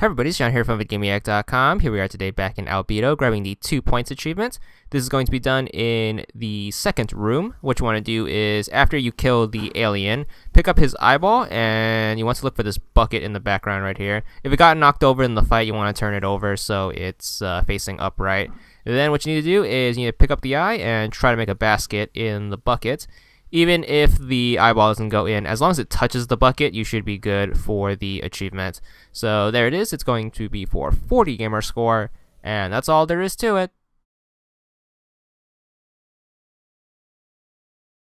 Hey everybody, it's John here from vidgamiac.com. Here we are today back in Albedo, grabbing the 2 points achievement. This is going to be done in the second room. What you want to do is, after you kill the alien, pick up his eyeball, and you want to look for this bucket in the background right here. If it got knocked over in the fight, you want to turn it over so it's facing upright. And then what you need to do is you need to pick up the eye and try to make a basket in the bucket. Even if the eyeball doesn't go in, as long as it touches the bucket, you should be good for the achievement. So there it is. It's going to be for 40 gamer score, and that's all there is to it.